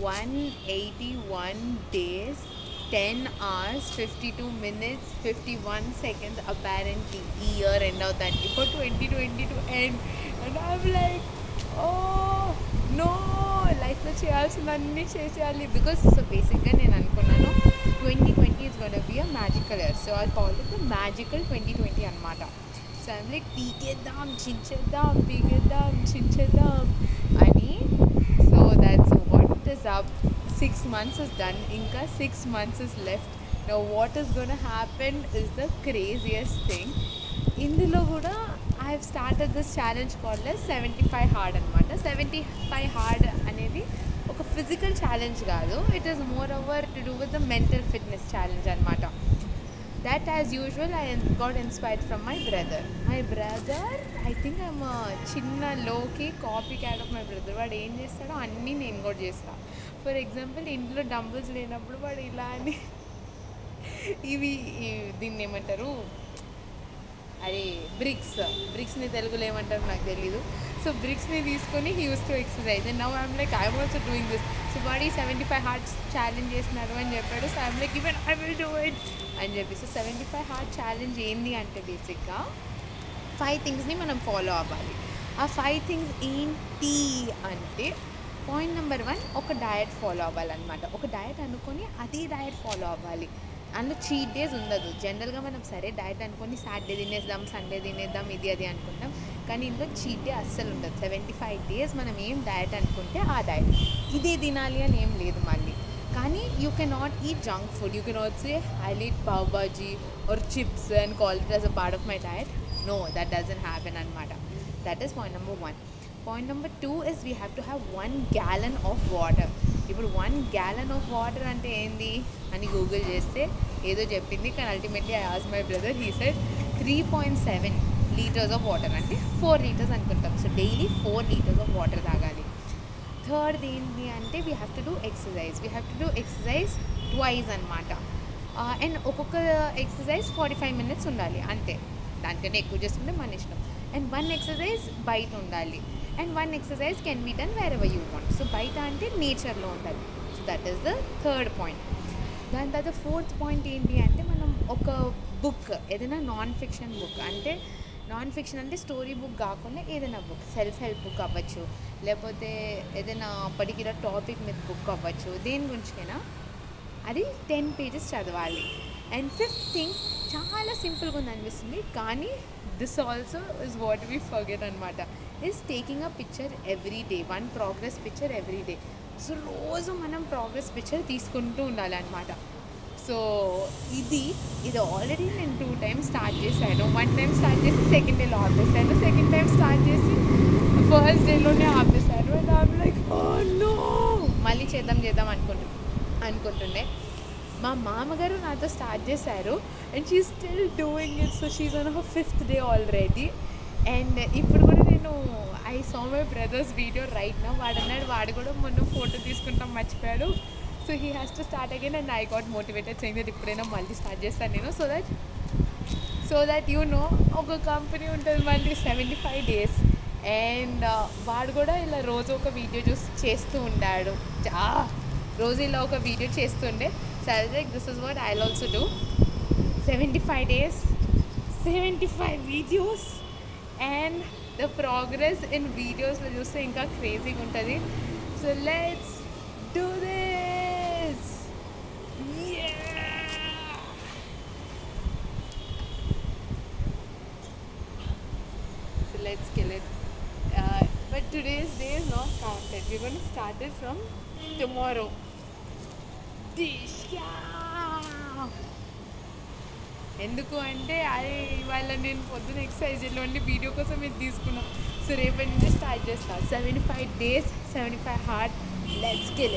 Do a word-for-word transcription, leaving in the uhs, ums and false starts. one hundred eighty-one days, ten hours, fifty-two minutes, fifty-one seconds, apparently year end out that day for twenty twenty to end. And I'm like, oh no, life na cheyalsi manni cheyali, because so basically nenu anukunnanu twenty twenty is going to be a magical year, so I call it the magical twenty twenty anamata. So I'm like, Chinchedam, Chinchedam, Chinchedam, Chinchedam. So that's what is up. Six months is done. Inka six months is left. Now what is going to happen is the craziest thing. Indulo kuda I have started this challenge called as seventy-five hard anamata. seventy-five hard anedi oka physical challenge gaadu. It is moreover to do with the mental fitness challenge anamata. That, as usual, I got inspired from my brother. My brother, I think I'm a chinna low-key copycat of my brother. But I am just that anni name got just that. For example, indlo dumbbells lena appudu vadu ila ani. Ivi dinni emantaru. Are bricks, bricks ni Telugu lo emantaru naaku teliyadu. So bricks ni teeskoni he used to exercise, and now I'm like I'm also doing this. So body seventy-five hard challenge chestunnaru ani cheppadu. So I'm like even I will do it. And చెప్పి so seventy five hard challenge ఏంటి అంటే బేసిక్గా five థింగ్స్ని మనం follow అవ్వాలి. ఆ five things ఏంటి అంటే, point number one, ఒక డయట్ ఫాలో అవ్వాలన్నమాట. ఒక డయట్ అనుకొని అదే డయట్ ఫాలో అవ్వాలి. అందులో చీట్ డేస్ ఉండదు. జనరల్గా మనం సరే డయట్ అనుకొని సాటర్డే తినేద్దాం, సండే తినేద్దాం, ఇది అది అనుకుంటాం. కానీ ఇందులో చీట్ డే అస్సలు ఉండదు. సెవెంటీ ఫైవ్ డేస్ మనం ఏం డయట్ అనుకుంటే ఆ డయట్, ఇదే తినాలి అని ఏం లేదు మళ్ళీ. కానీ you cannot eat junk food. You cannot say I eat pav bhaji or chips and call it as a part of my diet. No, that doesn't happen అనమాట. That is point number one. Point number two is we have to have one gallon of water. ఇప్పుడు one gallon of water అంటే ఏంది అని Google చేస్తే ఏదో చెప్పింది, కానీ ultimately I asked my brother, he said three point seven litres of water అంటే four litres అనుకుంటాం. So daily four litres of water తాగాలి. థర్డ్ ఏంటి అంటే we have to do exercise. We have to do exercise twice అనమాట. And ఒక్కొక్క exercise forty five minutes ఉండాలి అంతే. దానికంటే ఎక్కువ చేసుకుంటే మన ఇష్టం. అండ్ వన్ ఎక్సర్సైజ్ బయట ఉండాలి. And one exercise can be done wherever you want. So బయట అంటే నేచర్లో ఉండాలి. So that is the third point. దాని తర్వాత ఫోర్త్ పాయింట్ ఏంటి అంటే, మనం ఒక బుక్, ఏదైనా నాన్ ఫిక్షన్ బుక్, అంటే నాన్ ఫిక్షన్ అంటే స్టోరీ బుక్ కాకుండా ఏదైనా బుక్, సెల్ఫ్ హెల్ప్ బుక్ అవ్వచ్చు, లేకపోతే ఏదైనా పర్టిక్యులర్ టాపిక్ మీద బుక్ అవ్వచ్చు, దేని గురించికైనా అది టెన్ పేజెస్ చదవాలి. అండ్ ఫిఫ్త్ థింగ్ చాలా సింపుల్గా ఉంది అనిపిస్తుంది, కానీ this also is what we forget అనమాట, is taking a picture every day, one progress picture every day. So రోజు మనం ప్రోగ్రెస్ పిక్చర్ తీసుకుంటూ ఉండాలన్నమాట. సో ఇది ఇది ఆల్రెడీ నేను టూ టైమ్స్ స్టార్ట్ చేశాను. వన్ టైం స్టార్ట్ చేసి సెకండ్ డేలో ఆపేసాను, సెకండ్ టైం స్టార్ట్ చేసి ఫస్ట్ డేలోనే ఆపేశాను. And I am like oh no, మళ్ళీ చేద్దాం చేద్దాం అనుకుంటు అనుకుంటుండే మా మామగారు నాతో స్టార్ట్ చేశారు. And she still doing it. So she is on her fifth day already. And ఇప్పుడు కూడా నేను I saw my brother's video right now. వాడన్నాడు, వాడు కూడా మొన్న ఫోటో తీసుకుంటాం మర్చిపోయాడు. So he has to start again, and I got motivated saying that ippudena malli start chestanu nenu, so that so that you know oka company untadi malli seventy-five days. And vaadu kuda ila roju oka video just chestu undadu, roju ila oka video chestunde. So I was like, this is what I'll also do. seventy-five days, seventy-five videos, and the progress in videos lo chuste inka crazy ga untadi. So let's do this. Let's kill it. Uh, but today's day is not counted. We're going to start it from tomorrow. Disha! Enduku ante are ivalla nenu podduna exercise londe video kosam id teeskunna. So rependi start chesta. seventy-five days, seventy-five hard. Let's kill it.